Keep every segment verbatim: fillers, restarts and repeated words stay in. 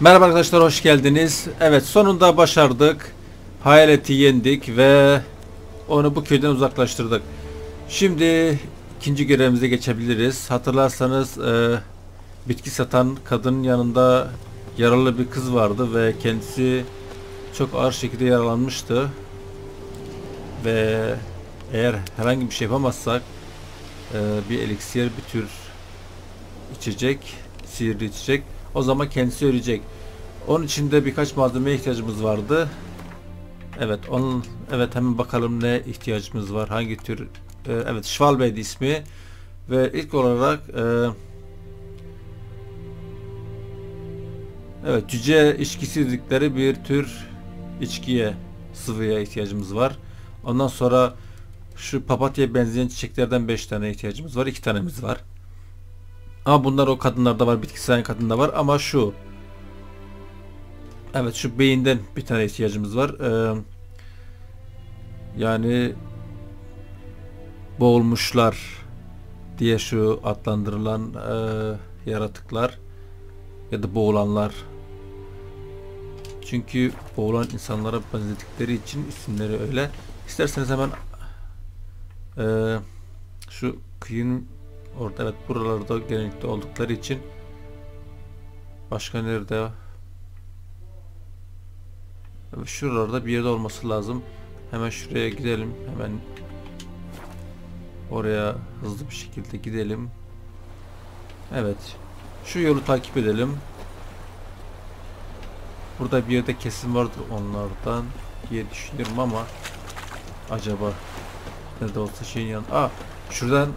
Merhaba arkadaşlar, hoş geldiniz. Evet, sonunda başardık. Hayaleti yendik ve onu bu köyden uzaklaştırdık. Şimdi ikinci görevimize geçebiliriz. Hatırlarsanız e, bitki satan kadının yanında yaralı bir kız vardı ve kendisi çok ağır şekilde yaralanmıştı. Ve eğer herhangi bir şey yapamazsak e, bir eliksir, bir tür içecek, sihirli içecek, o zaman kendisi ölecek. Onun için de birkaç malzemeye ihtiyacımız vardı. Evet, onun evet hemen bakalım ne ihtiyacımız var. Hangi tür? Ee, evet, Schwalbey'di ismi ve ilk olarak e, evet, cüce içkisi dedikleri bir tür içkiye, sıvıya ihtiyacımız var. Ondan sonra şu papatya benzeyen çiçeklerden beş tane ihtiyacımız var. iki tanemiz var. Ama bunlar o kadınlarda var, bitkisel kadında var ama şu. Evet, şu beyinden bir tane ihtiyacımız var. Ee, yani boğulmuşlar diye şu adlandırılan e, yaratıklar ya da boğulanlar. Çünkü boğulan insanlara benzedikleri için isimleri öyle. İsterseniz hemen e, şu kıyın orada, evet, buralarda genellikle oldukları için başka nerede? Şuralarda bir yerde olması lazım. Hemen şuraya gidelim. Hemen oraya hızlı bir şekilde gidelim. Evet. Şu yolu takip edelim. Burada bir yerde kesin vardır onlardan diye düşünüyorum ama acaba nerede olsa şeyin yanı. Aa, şuradan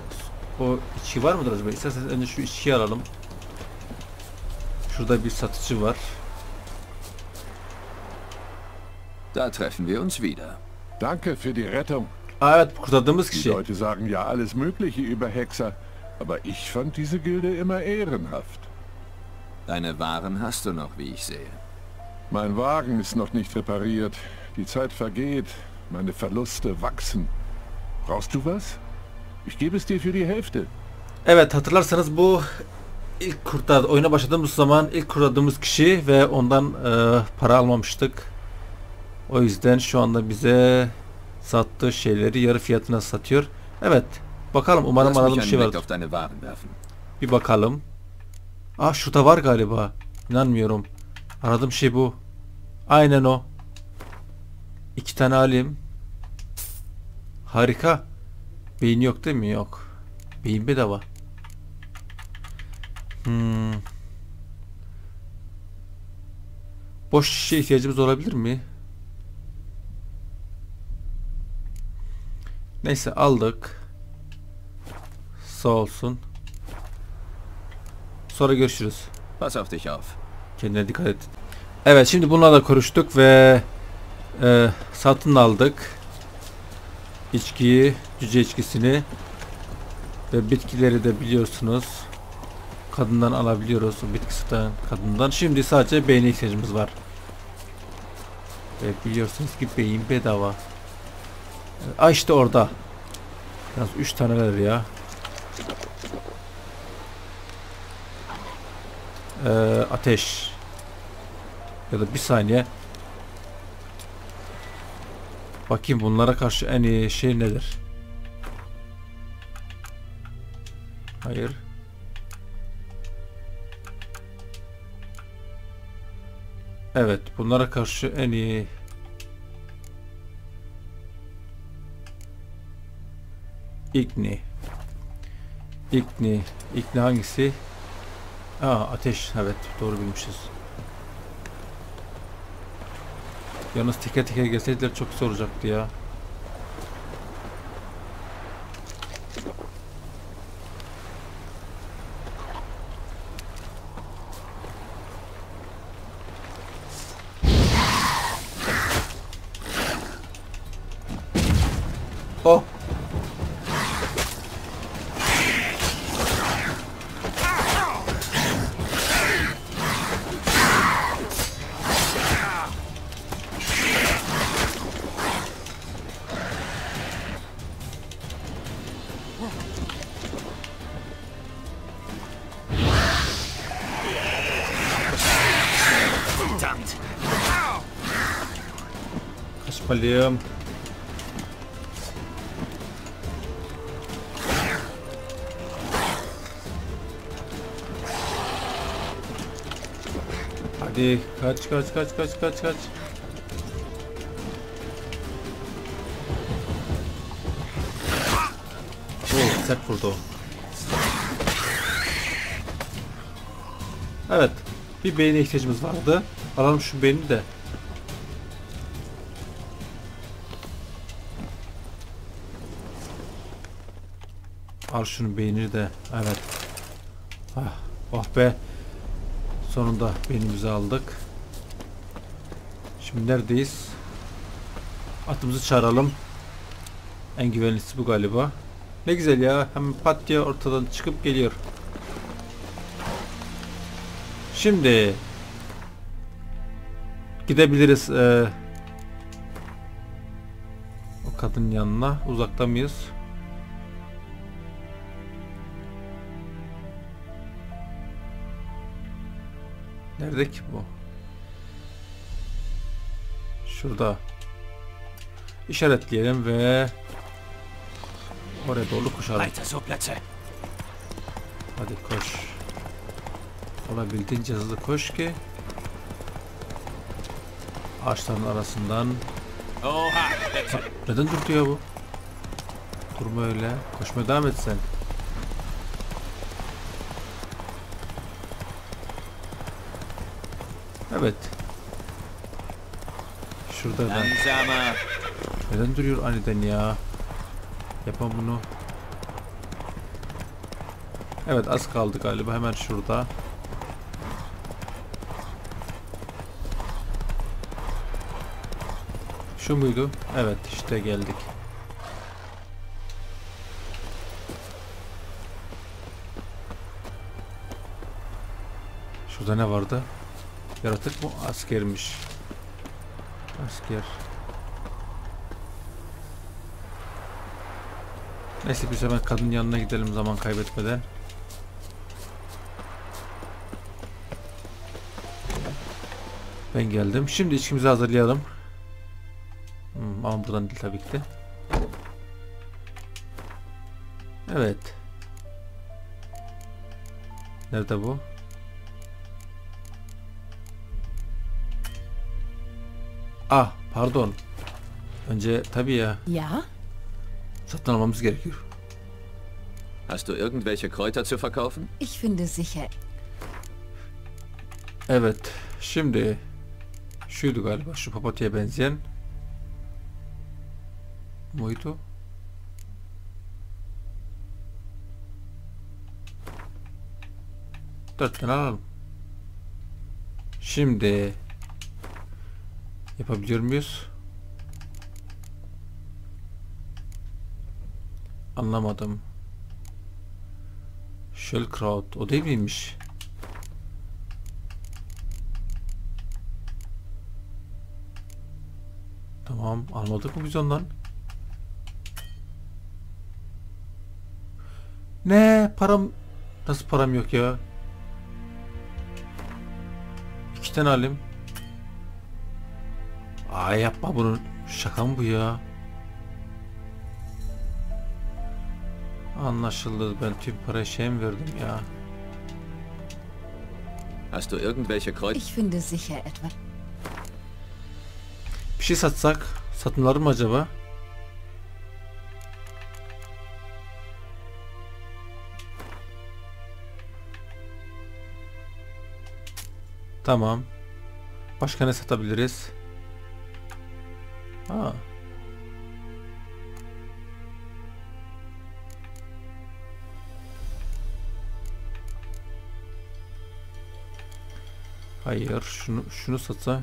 o içki var mıdır acaba? İsterseniz önce şu içkiyi alalım. Şurada bir satıcı var. Da treffen wir uns wieder. Danke für die Rettung. Aa, evet, kurtardığımız kişi. Die Leute sagen ja alles mögliche über Hexer, aber ich fand diese Gilde immer ehrenhaft. Deine Waren hast du noch, wie ich sehe. Mein Wagen ist noch nicht repariert. Die Zeit vergeht. Meine Verluste wachsen. Brauchst du was? Ich gebe es dir für die Hälfte. Evet, hatırlarsanız bu ilk kurtar oyuna başladığımız zaman ilk kurtardığımız kişi ve ondan e, para almamıştık. O yüzden şu anda bize sattığı şeyleri yarı fiyatına satıyor. Evet, bakalım, umarım aradığım şey vardır. Bir bakalım. Ah, şurada var galiba. İnanmıyorum. Aradığım şey bu. Aynen o. İki tane alayım. Harika. Beyin yok değil mi? Yok. Beyin bedava. Hmm. Boş şişe ihtiyacımız olabilir mi? Neyse, aldık. Sağ olsun. Sonra görüşürüz. Pass auf dich auf. Kendine dikkat et. Evet, şimdi bunlarla konuştuk ve e, satın aldık. İçkiyi, cüce içkisini ve bitkileri de biliyorsunuz. Kadından alabiliyoruz, bitki satan kadından. Şimdi sadece beyne ihtiyacımız var. Ve biliyorsunuz ki beyin bedava. Ay, işte orada. Biraz üç taneler ya. Ee, ateş. Ya da bir saniye. Bakayım bunlara karşı en iyi şey nedir? Hayır. Evet, bunlara karşı en iyi. İkni. İkni. İkni hangisi? Aa, ateş. Evet, doğru bilmişiz. Yalnız teker teker gelseydiler çok zor olacaktı ya. Oh! Verdammt! Ich verliere. Hadi kaç kaç kaç kaç kaç kaç. Oh, sert vurdu. Evet, bir beyne ihtiyacımız vardı. Alalım şu beyni de. Al şunu beynini de. Evet. Ah, oh be. Sonunda beynimizi aldık. Şimdi neredeyiz? Atımızı çağıralım. En güvenlisi bu galiba. Ne güzel ya. Hemen pat diye ortadan çıkıp geliyor. Şimdi gidebiliriz ee, o kadının yanına. Uzakta mıyız? Nerede ki bu? Şurada. İşaretleyelim ve oraya doğru koşalım. Hadi koş. Olabildiğince hızlı koş ki ağaçların arasından. Oha! Neden durdu ya bu? Durma öyle. Koşmaya devam et sen. Evet. Şurada da. Neden duruyor aniden ya? Yapam bunu. Evet, az kaldı galiba. Hemen şurada. Şu muydu? Evet, işte geldik. Şurada ne vardı? Yaratık mı? Askermiş. Asker. Neyse, biz hemen kadının yanına gidelim zaman kaybetmeden. Ben geldim. Şimdi içkimizi hazırlayalım. Hmm, ama buradan değil tabii ki de. Evet. Nerede bu? Ah, pardon. Önce tabii ya. Ja. Satın almamız gerekiyor. Hast du irgendwelche Kräuter zu verkaufen? Ich finde sicher. Evet. Şimdi şuydu galiba, şu papatya'ya benzeyen. Muydu? Dört tane alalım. Şimdi yapabiliyor muyuz? Anlamadım. Schellkraut o değil miymiş? Tamam, almadık mı biz ondan? Ne param, nasıl param yok ya? İki tane alayım. Ay yapma bunu, şaka mı bu ya? Anlaşıldı, ben tüm parayı şey mi verdim ya? Hast du irgendwelche Kreuz? Ich finde sicher etwas. Bir şey satsak, satınlar mı acaba? Tamam. Başka ne satabiliriz? Ha. Hayır, şunu şunu satsa.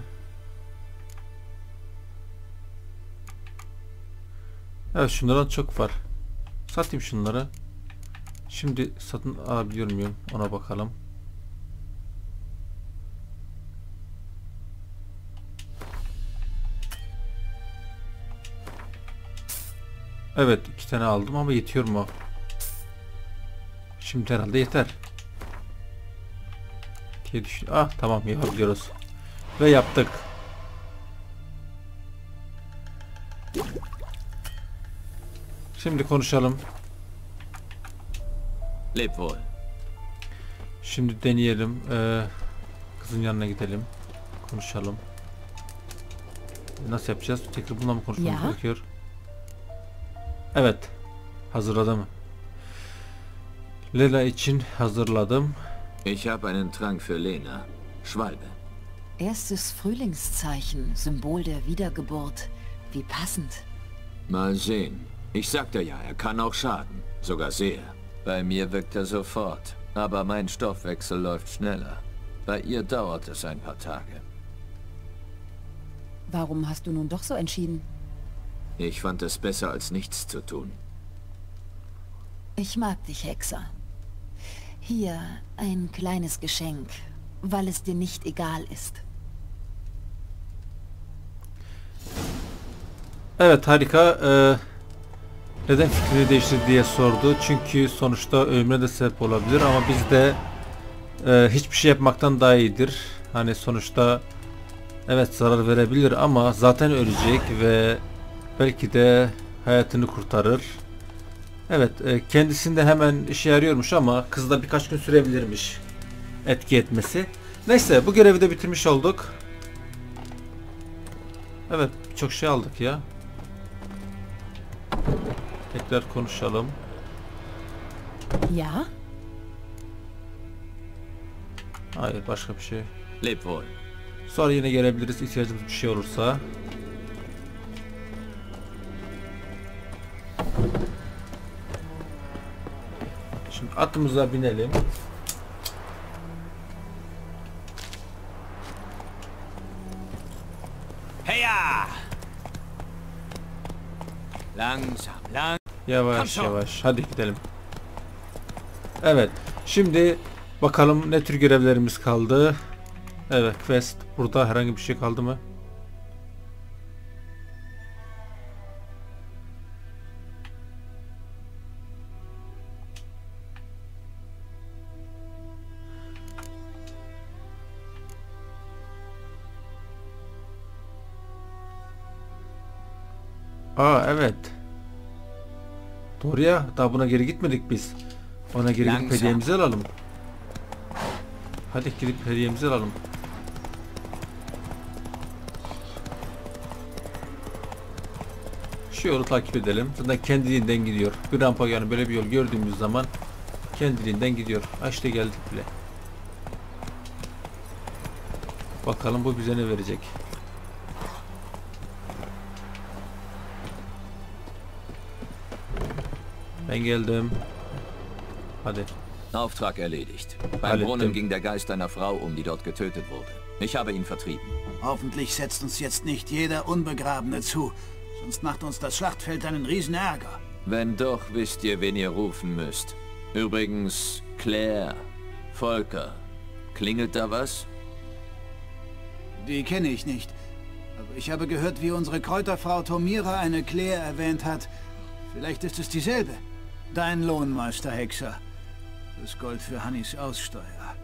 Evet, şunlardan çok var. Satayım şunları. Şimdi satın alabiliyor muyum? Ona bakalım. Evet, iki tane aldım ama yetiyor mu? Şimdi herhalde yeter. Ah, tamam, yapabiliyoruz. Ve yaptık. Şimdi konuşalım. Şimdi deneyelim. Ee, kızın yanına gidelim. Konuşalım. Nasıl yapacağız? Tekrar bununla mı konuşmamız gerekiyor? Evet. Hazırladım. Lena için hazırladım. Ich habe einen Trank für Lena. Schwalbe. Erstes Frühlingszeichen, Symbol der Wiedergeburt. Wie passend. Mal sehen. Ich sagte ja, er kann auch schaden. Sogar sehr. Bei mir wirkt er sofort. Aber mein Stoffwechsel läuft schneller. Bei ihr dauert es ein paar Tage. Warum hast du nun doch so entschieden? Ich fand es besser, als nichts zu tun. Ich mag dich, Hexer. Hier, ein kleines Geschenk, weil es dir nicht egal ist. Evet, harika. Ee, neden fikrini değiştirdi diye sordu. Çünkü sonuçta ölüme de sebep olabilir ama biz de e, hiçbir şey yapmaktan daha iyidir. Hani sonuçta evet zarar verebilir ama zaten ölecek ve belki de hayatını kurtarır. Evet, kendisinde hemen işe yarıyormuş ama kızda birkaç gün sürebilirmiş etki etmesi. Neyse, bu görevi de bitirmiş olduk. Evet, çok şey aldık ya. Tekrar konuşalım. Ya? Hayır, başka bir şey. Sonra yine gelebiliriz ihtiyacımız bir şey olursa. Atımıza binelim. Heya! Langsam, langsam. Yavaş yavaş. Hadi gidelim. Evet. Şimdi bakalım ne tür görevlerimiz kaldı. Evet, quest. Burada herhangi bir şey kaldı mı? Aa evet. Doğru ya. Daha buna geri gitmedik biz. Ona geri gidip hediyemizi alalım. Hadi gidip hediyemizi alalım. Şu yolu takip edelim. Zaten kendiliğinden gidiyor. Bir rampa, yani böyle bir yol gördüğümüz zaman kendiliğinden gidiyor. Ha işte geldik bile. Bakalım bu bize ne verecek. Ben geldim. Hadi. Auftrag erledigt. Beim Brunnen ging der Geist einer Frau um, die dort getötet wurde. Ich habe ihn vertrieben. Hoffentlich setzt uns jetzt nicht jeder Unbegrabene zu. Sonst macht uns das Schlachtfeld einen riesen Ärger. Wenn doch, wisst ihr, wen ihr rufen müsst. Übrigens, Claire, Volker. Klingelt da was? Die kenne ich nicht. Aber ich habe gehört, wie unsere Kräuterfrau Tomira eine Claire erwähnt hat. Vielleicht ist es dieselbe. Dein Lohn, Meister Hexer. Das Gold für Hannis Aussteuer.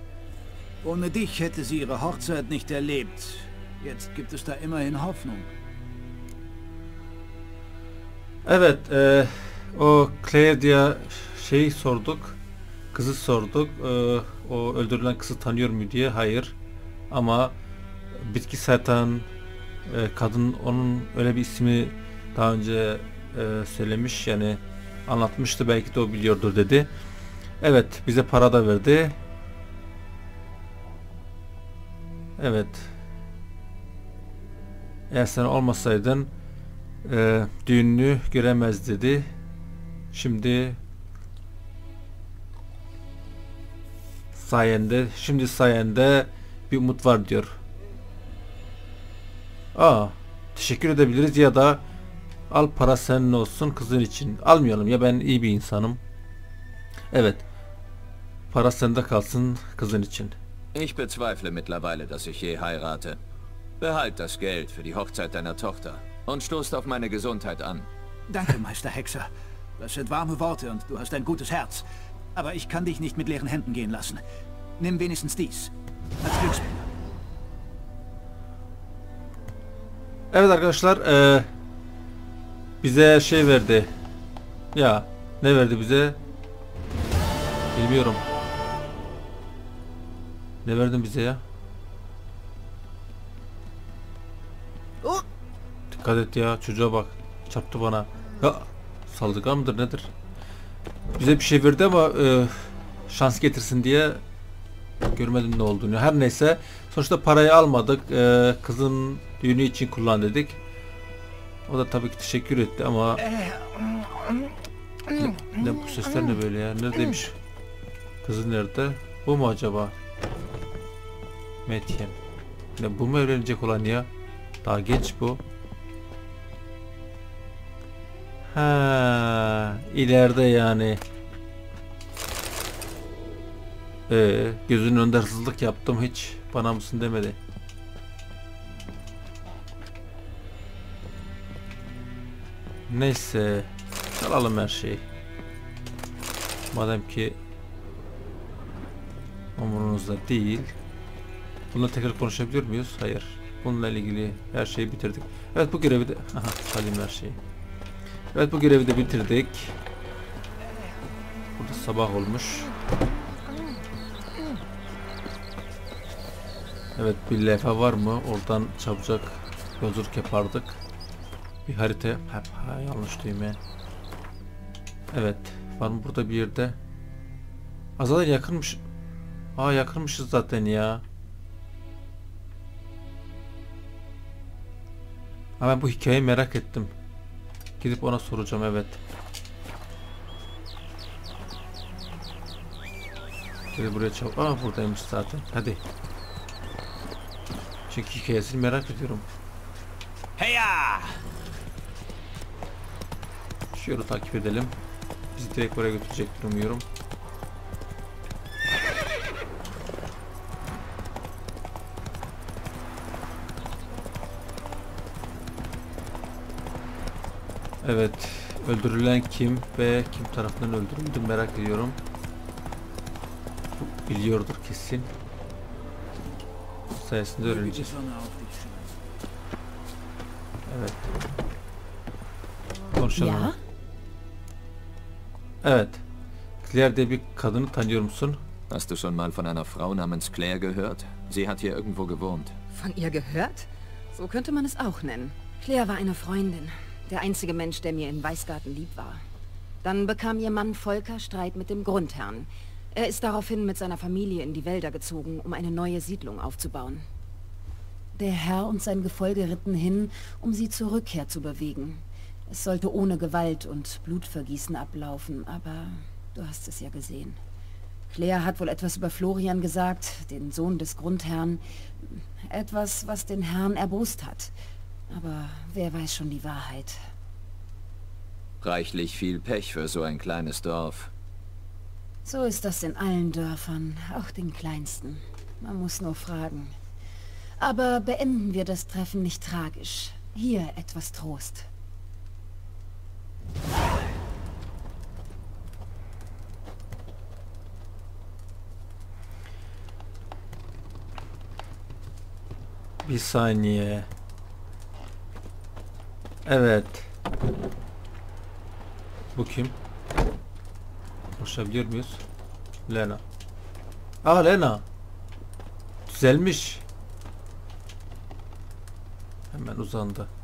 Ohne dich hätte sie ihre Hochzeit nicht erlebt. Jetzt gibt es da immerhin Hoffnung. Evet, e, o Claire diye şey sorduk. Kızı sorduk. E, o öldürülen kızı tanıyor mu diye. Hayır. Ama bitki satan e, kadın, onun öyle bir ismi daha önce e, söylemiş, yani anlatmıştı, belki de o biliyordur dedi. Evet, bize para da verdi. Evet. Eğer sen olmasaydın e, düğününü göremez dedi. Şimdi sayende, şimdi sayende bir umut var diyor. Aa, teşekkür edebiliriz ya da al para senin olsun kızın için. Almayalım ya, ben iyi bir insanım. Evet. Para sende kalsın kızın için. Ich bezweifle mittlerweile, dass ich je heirate. Behalt das Geld für die Hochzeit deiner Tochter und stoßt auf meine Gesundheit an. Danke, Meister Hexer. Das sind warme Worte und du hast ein gutes Herz. Aber ich kann dich nicht mit leeren Händen gehen lassen. Nimm wenigstens dies als Glücksbringer. Evet arkadaşlar, ee, bize şey verdi. Ya ne verdi bize? Bilmiyorum. Ne verdin bize ya? Oh. Dikkat et ya, çocuğa bak. Çarptı bana. Ya saldırgan mıdır nedir? Bize bir şey verdi ama e, şans getirsin diye görmedim ne olduğunu. Her neyse, sonuçta parayı almadık. E, kızın düğünü için kullan dedik. O da tabii ki teşekkür etti ama ne, ne bu sesler ne böyle ya? Neredeymiş? Kızın nerede? Bu mu acaba? Metyem. Ne bu mu evlenecek olan ya? Daha geç bu. Ha, ileride yani. Ee, gözünün önünde hırsızlık yaptım, hiç bana mısın demedi. Neyse, alalım her şeyi. Madem ki umurunuzda değil. Bununla tekrar konuşabiliyor muyuz? Hayır. Bununla ilgili her şeyi bitirdik. Evet, bu görevi de aha, salim her şeyi. Evet, bu görevi de bitirdik. Burada sabah olmuş. Evet, bir levha var mı? Oradan çabucak yolculuk yapardık. Bir harita. Ha, ha, yanlış düğme. Evet. Var mı burada bir yerde? Azal yakınmış. Aa, yakınmışız zaten ya. Ha, ben bu hikayeyi merak ettim. Gidip ona soracağım, evet. Gel buraya çabuk. Aa, buradaymış zaten. Hadi. Çünkü hikayesini merak ediyorum. Heya! Şu yolu takip edelim. Bizi direkt oraya götürecek umuyorum. Evet, öldürülen kim ve kim tarafından öldürüldü merak ediyorum. Biliyordur kesin. Sayesinde öğreneceğiz. Evet. Konuşalım. Ya. Evet. Claire diye bir kadını tanıyor musun? Hast du schon mal von einer Frau namens Claire gehört? Sie hat hier irgendwo gewohnt. Von ihr gehört? So könnte man es auch nennen. Claire war eine Freundin. Der einzige Mensch, der mir in Weißgarten lieb war. Dann bekam ihr Mann Volker Streit mit dem Grundherrn. Er ist daraufhin mit seiner Familie in die Wälder gezogen, um eine neue Siedlung aufzubauen. Der Herr und sein Gefolge ritten hin, um sie zur Rückkehr zu bewegen. Es sollte ohne Gewalt und Blutvergießen ablaufen, aber du hast es ja gesehen. Claire hat wohl etwas über Florian gesagt, den Sohn des Grundherrn. Etwas, was den Herrn erbost hat. Aber wer weiß schon die Wahrheit? Reichlich viel Pech für so ein kleines Dorf. So ist das in allen Dörfern, auch den kleinsten. Man muss nur fragen. Aber beenden wir das Treffen nicht tragisch. Hier etwas Trost. Bir saniye. Evet. Bu kim? Konuşabiliyor muyuz? Lena. Aa, Lena. Düzelmiş. Hemen uzandı.